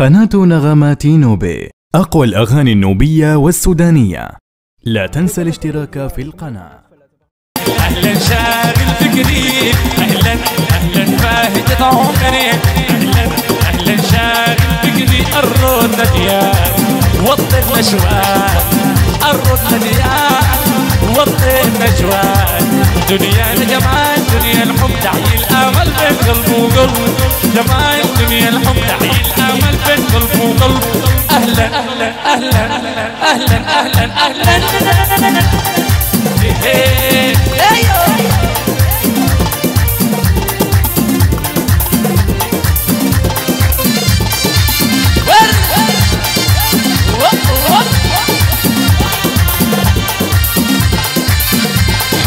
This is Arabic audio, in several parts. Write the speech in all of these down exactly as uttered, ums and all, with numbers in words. قناة نغمات نوبي، أقوى الأغاني النوبية والسودانية. لا تنسى الاشتراك في القناة. أهلا شاغل فكري، أهلا أهلا فاهدة عمري، أهلا أهلا شاغل فكري. الرد مليان وطي الأجوان، الرد مليان وطي الأجوان. دنيا الجمال دنيا الحب، دعي الأمل بين قلب وقلب. جمال دنيا الحب، دعي الأمل بين قلب وقلب. أهلا أهلا أهلا أهلا أهلا أهلا هيه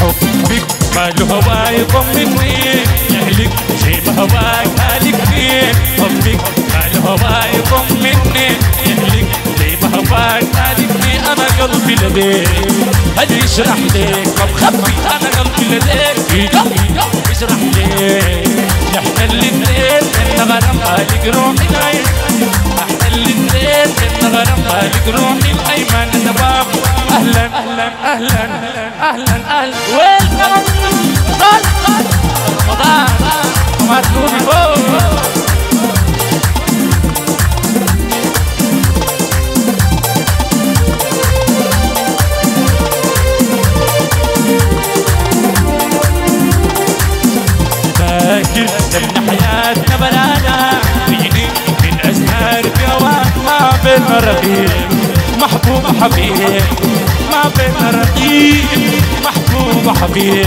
حبك ماله هواي يطمني، يهلك جيب هواك هالك فيه. حبك ماله هواي يطمني، يهلك جيب هواك هالك فيه. أنا قلبي لديك هل يشرح ليك، طب خبي أنا قلبي لديك، في قلبي يشرح ليك. احنا الاثنين احنا غرام مالك روحي الأيمن، احنا الاثنين احنا غرام مالك روحي الأيمن. أنا بابا أهلا أهلا أهلا أهلا أهلا وين رمضان رمضان نغمات نوبي. ما بين رقيب محبوب حبيب، ما بين رقيب محبوب حبيب.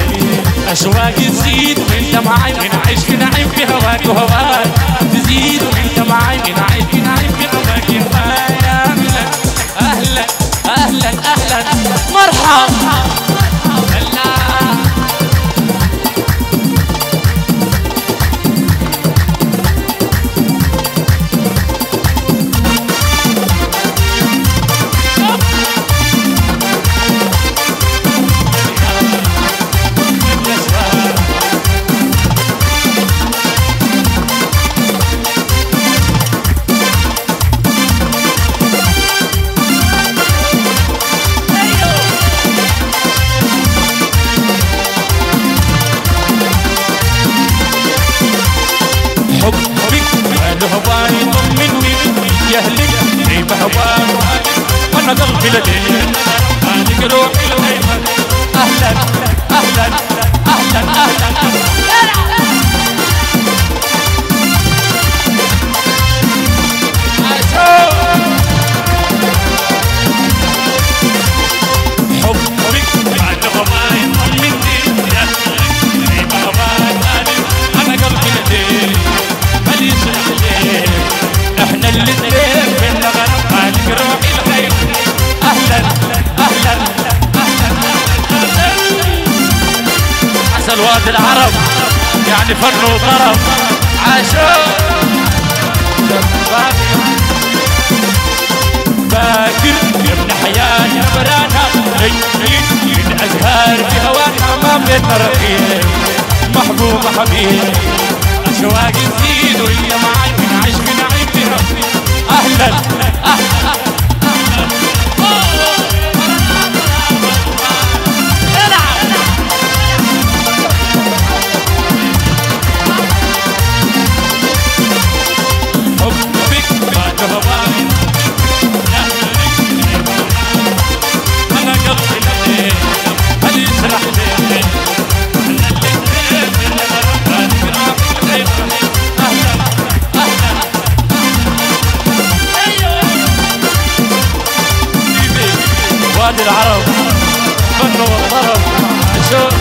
أشواقي تزيد وأنت معاي، من عشق نعيم في هواك وهواك. تزيد وأنت معاي، من عشق نعيم في هواك وهواك. أهلا أهلا أهلا أهلا مرحبا هلا. أنا قلبي لديك مالك روحي الأيمن. أهلا أهلا أهلا أهلا أهلا. حبك بعد غماي ظلمتني، يهلك بهواك هالك. أنا قلبي لديك ماليش أحليك، إحنا الاثنين بينا غرام مالك روحي الأيمن. أهلا أهلا أهلا عسل وادي العرب، يعني فن وطرب. عاشوا باكر يا ابن حيان يا برانا، من أزهار في هواك ما بين رقيب محبوب حبيب. أشواقي تزيد وأنت معاي، من عشق نعيم في رقيب. أهلا أهلا وادي العرب فن وطرب. شوف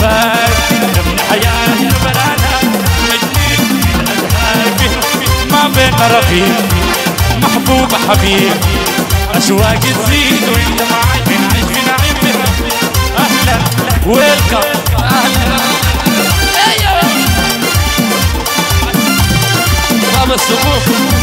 باكر من حياة برانا، مجنين الأزهار به ما بين رقيب محبوب حبيب. أشواقي تزيد وأنت معاي، من عشق نعيم في ربي. أهلا ويلكم أهلا أيوه. طاب الصفوف